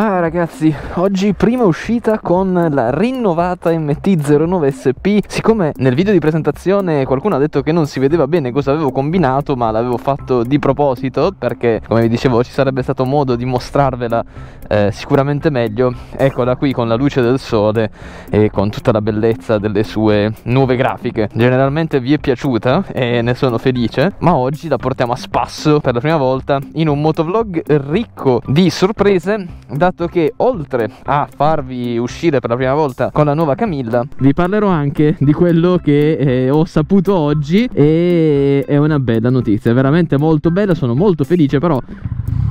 Ah ragazzi, oggi prima uscita con la rinnovata MT-09 SP. Siccome nel video di presentazione qualcuno ha detto che non si vedeva bene cosa avevo combinato, ma l'avevo fatto di proposito perché, come vi dicevo, ci sarebbe stato modo di mostrarvela sicuramente meglio. Eccola qui con la luce del sole e con tutta la bellezza delle sue nuove grafiche. Generalmente vi è piaciuta e ne sono felice, ma oggi la portiamo a spasso per la prima volta in un motovlog ricco di sorprese, dato che oltre a farvi uscire per la prima volta con la nuova Camilla, vi parlerò anche di quello che ho saputo oggi, e è una bella notizia, veramente molto bella, sono molto felice. Però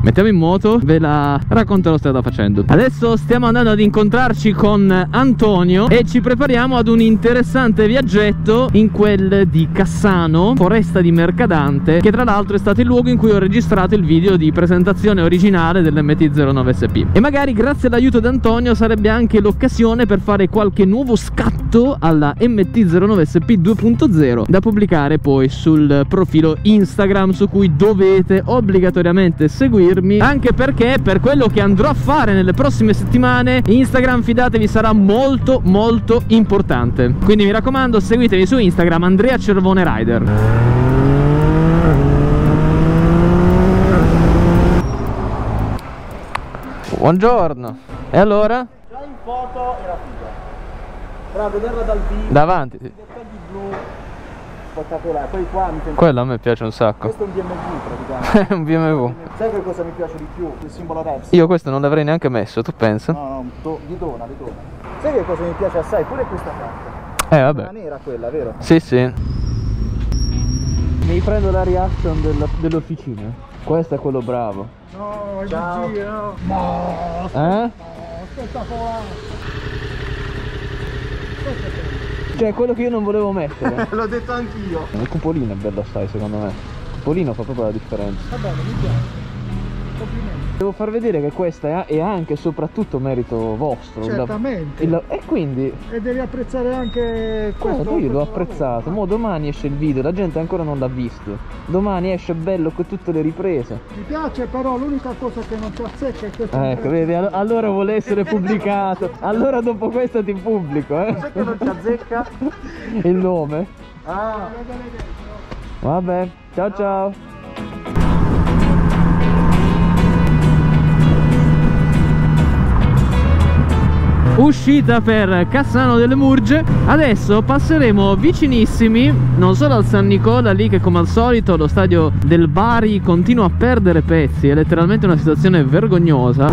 mettiamo in moto, ve la racconterò strada facendo. Adesso stiamo andando ad incontrarci con Antonio e ci prepariamo ad un interessante viaggetto in quel di Cassano, foresta di Mercadante, che tra l'altro è stato il luogo in cui ho registrato il video di presentazione originale dell'MT-09 SP. E magari grazie all'aiuto di Antonio sarebbe anche l'occasione per fare qualche nuovo scatto alla MT-09 SP 2.0 da pubblicare poi sul profilo Instagram, su cui dovete obbligatoriamente seguire, anche perché per quello che andrò a fare nelle prossime settimane Instagram, fidatevi, sarà molto molto importante. Quindi mi raccomando, seguitemi su Instagram, Andrea Cervone Rider. Buongiorno. E allora? Già in foto era figa, però vederla dal vivo, davanti, i dettagli blu, poi qua mi sento... Quella a me piace un sacco. Questo è un BMW praticamente. È un BMW. Sai che cosa mi piace di più? Il simbolo Reps. Io questo non l'avrei neanche messo, tu pensa? No, no, gli dona. Sai che cosa mi piace assai? Pure questa carta. Vabbè. La nera quella, vero? Sì, sì. Mi prendo la reaction dell'officina. Questo è quello bravo. No, il giro. No. Eh? Aspetta qua. Cioè, quello che io non volevo mettere. L'ho detto anch'io. Il cupolino è bello assai, secondo me. Il cupolino fa proprio la differenza. Va bene, mi piace. Complimenti. Devo far vedere che questa è anche e soprattutto merito vostro. Certamente. E quindi... E devi apprezzare anche... Questo io l'ho apprezzato. Mo' domani esce il video, la gente ancora non l'ha visto. Domani esce bello con tutte le riprese. Mi piace, però l'unica cosa che non ti azzecca è questo. Ecco, vedi, allora vuole essere pubblicato. Allora dopo questo ti pubblico, eh. Cos'è che non ti azzecca? Il nome. Ah. Vabbè, ciao ciao. Uscita per Cassano delle Murge. Adesso passeremo vicinissimi non solo al San Nicola, lì che come al solito lo stadio del Bari continua a perdere pezzi, è letteralmente una situazione vergognosa,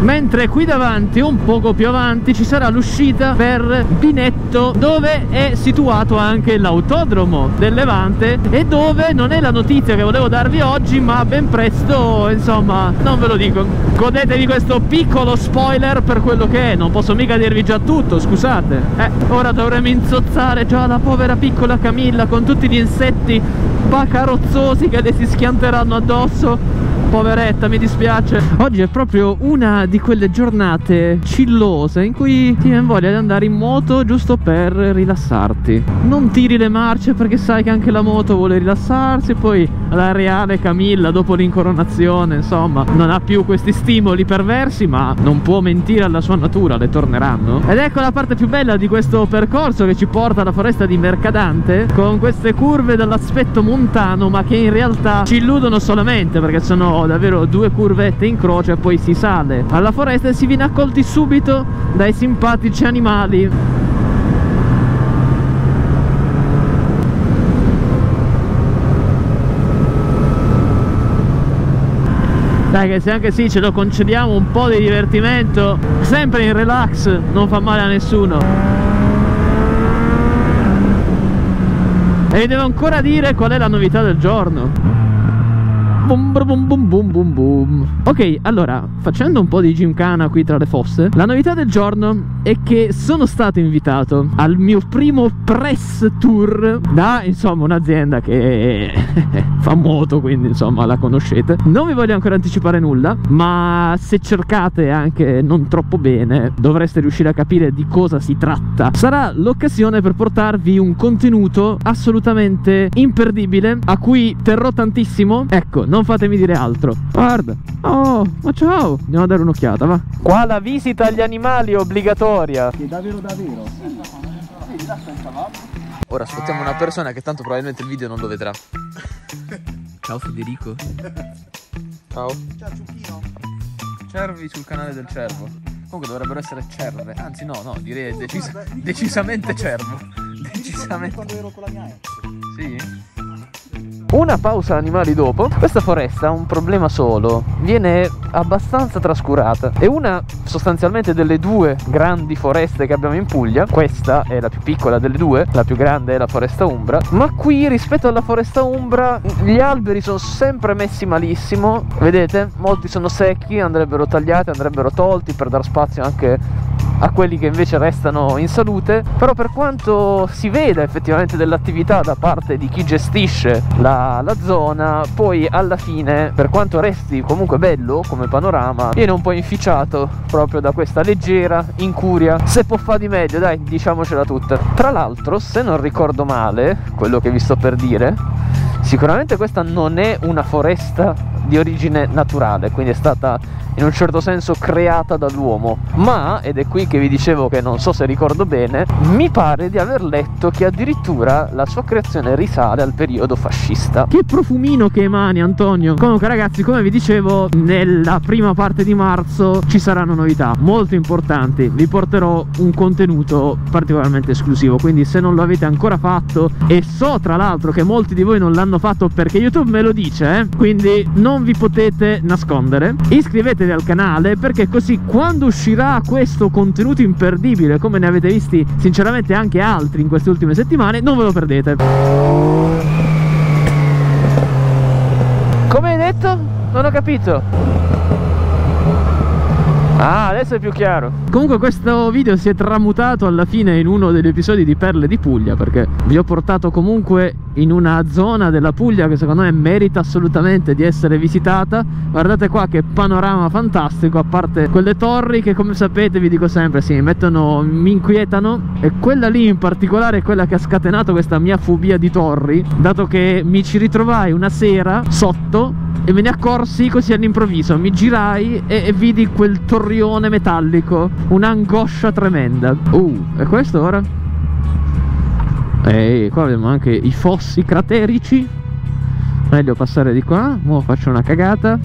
mentre qui davanti, un poco più avanti, ci sarà l'uscita per Binetto, dove è situato anche l'autodromo del Levante, e dove non è la notizia che volevo darvi oggi, ma ben presto, insomma, non ve lo dico. Godetevi questo piccolo spoiler per quello che è, non posso mica dirvi già tutto, scusate. Ora dovremo insozzare già la povera piccola Camilla con tutti gli insetti bacarozzosi che le si schianteranno addosso. Poveretta, mi dispiace. Oggi è proprio una di quelle giornate chillose in cui ti viene voglia di andare in moto giusto per rilassarti. Non tiri le marce perché sai che anche la moto vuole rilassarsi. Poi la reale Camilla, dopo l'incoronazione, insomma, non ha più questi stimoli perversi, ma non può mentire alla sua natura, le torneranno. Ed ecco la parte più bella di questo percorso che ci porta alla foresta di Mercadante, con queste curve dall'aspetto montano, ma che in realtà ci illudono solamente perché sono davvero due curvette in croce e poi si sale alla foresta e si viene accolti subito dai simpatici animali. Dai che se anche sì ce lo concediamo un po' di divertimento, sempre in relax, non fa male a nessuno. E vi devo ancora dire qual è la novità del giorno. Boom, boom, boom, boom, boom, boom. Ok, allora, facendo un po' di gimcana qui tra le fosse, la novità del giorno è che sono stato invitato al mio primo press tour da, insomma, un'azienda che fa moto, quindi insomma la conoscete. Non vi voglio ancora anticipare nulla, ma se cercate anche non troppo bene dovreste riuscire a capire di cosa si tratta. Sarà l'occasione per portarvi un contenuto assolutamente imperdibile a cui terrò tantissimo. Ecco, non fatemi dire altro. Guarda, oh, ma ciao, andiamo a dare un'occhiata, va. Qua la visita agli animali è obbligatoria. Che davvero davvero? Sì, lascia il cavallo. Ora aspettiamo una persona che tanto probabilmente il video non lo vedrà. Ciao Federico. Ciao. Ciao Ciuchino. Cervi sul canale del cervo. Comunque dovrebbero essere cerve. Anzi no, no, direi guarda, decisamente cervo. Decisamente. Quando ero con la mia ex. Sì. Una pausa animali dopo. Questa foresta ha un problema solo, viene abbastanza trascurata. È una sostanzialmente delle due grandi foreste che abbiamo in Puglia. Questa è la più piccola delle due, la più grande è la foresta Umbra. Ma qui rispetto alla foresta Umbra gli alberi sono sempre messi malissimo. Vedete? Molti sono secchi, andrebbero tagliati, andrebbero tolti per dar spazio anche a quelli che invece restano in salute. Però per quanto si veda effettivamente dell'attività da parte di chi gestisce la zona, poi alla fine, per quanto resti comunque bello come panorama, viene un po' inficiato proprio da questa leggera incuria. Se può fare di meglio, dai, diciamocela tutta. Tra l'altro, se non ricordo male quello che vi sto per dire, sicuramente questa non è una foresta di origine naturale, quindi è stata in un certo senso creata dall'uomo. Ma, ed è qui che vi dicevo che non so se ricordo bene, mi pare di aver letto che addirittura la sua creazione risale al periodo fascista. Che profumino che emani, Antonio. Comunque ragazzi, come vi dicevo, nella prima parte di marzo ci saranno novità molto importanti. Vi porterò un contenuto particolarmente esclusivo, quindi se non lo avete ancora fatto, e so tra l'altro che molti di voi non l'hanno fatto perché YouTube me lo dice, quindi non vi potete nascondere, iscrivetevi al canale, perché così quando uscirà questo contenuto imperdibile, come ne avete visti sinceramente anche altri in queste ultime settimane, non ve lo perdete. Come hai detto? Non ho capito. Ah, adesso è più chiaro. Comunque questo video si è tramutato alla fine in uno degli episodi di Perle di Puglia, perché vi ho portato comunque in una zona della Puglia che secondo me merita assolutamente di essere visitata. Guardate qua che panorama fantastico, a parte quelle torri che, come sapete, vi dico sempre, sì, mi inquietano. E quella lì in particolare è quella che ha scatenato questa mia fobia di torri, dato che mi ci ritrovai una sera sotto e me ne accorsi così all'improvviso. Mi girai e vidi quel torrione metallico, un'angoscia tremenda. E questo ora? Ehi, qua abbiamo anche i fossi craterici. Meglio passare di qua, mo faccio una cagata.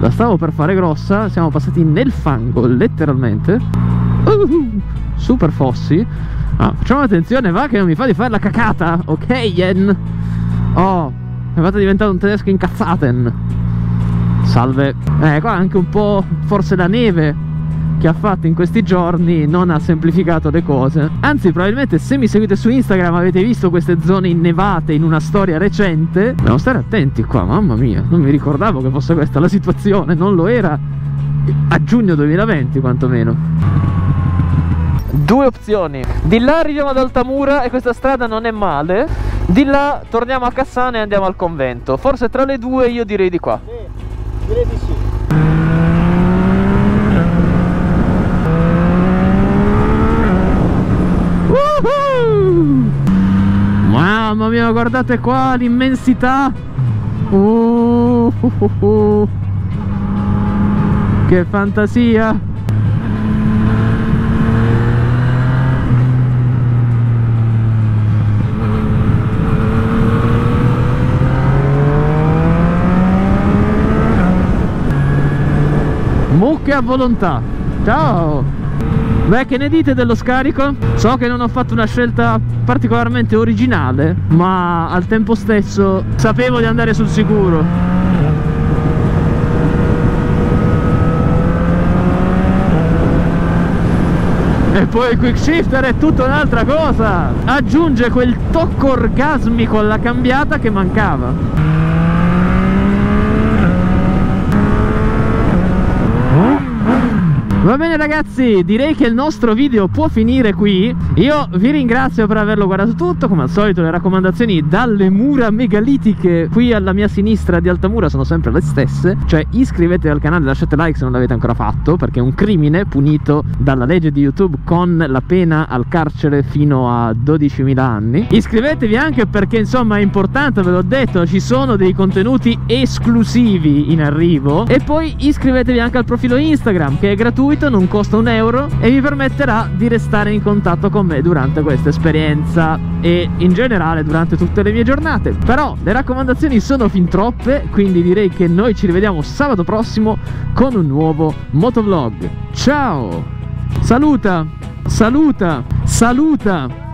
La stavo per fare grossa, siamo passati nel fango, letteralmente. Super fossi. Ah, facciamo attenzione, va, che non mi fa di fare la cacata, ok, yen? Oh, è fatto diventare un tedesco incazzaten. Salve. Qua anche un po' forse la neve che ha fatto in questi giorni non ha semplificato le cose. Anzi, probabilmente se mi seguite su Instagram avete visto queste zone innevate in una storia recente. Dobbiamo stare attenti qua, mamma mia. Non mi ricordavo che fosse questa la situazione. Non lo era a giugno 2020 quantomeno. Due opzioni: di là arriviamo ad Altamura e questa strada non è male, di là torniamo a Cassano e andiamo al convento. Forse tra le due io direi di qua. Sì, direi di sì. Mamma mia, guardate qua l'immensità. Che fantasia. Mucche a volontà. Ciao. Beh, che ne dite dello scarico? So che non ho fatto una scelta particolarmente originale, ma al tempo stesso sapevo di andare sul sicuro. E poi il quick shifter è tutta un'altra cosa. Aggiunge quel tocco orgasmico alla cambiata che mancava. Va bene ragazzi, direi che il nostro video può finire qui. Io vi ringrazio per averlo guardato tutto. Come al solito le raccomandazioni dalle mura megalitiche qui alla mia sinistra di Altamura sono sempre le stesse, cioè iscrivetevi al canale, lasciate like se non l'avete ancora fatto, perché è un crimine punito dalla legge di YouTube con la pena al carcere fino a 12.000 anni. Iscrivetevi anche perché insomma è importante, ve l'ho detto, ci sono dei contenuti esclusivi in arrivo. E poi iscrivetevi anche al profilo Instagram, che è gratuito, non costa un euro e vi permetterà di restare in contatto con me durante questa esperienza e in generale durante tutte le mie giornate. Però le raccomandazioni sono fin troppe, quindi direi che noi ci rivediamo sabato prossimo con un nuovo motovlog. Ciao! Saluta! Saluta! Saluta!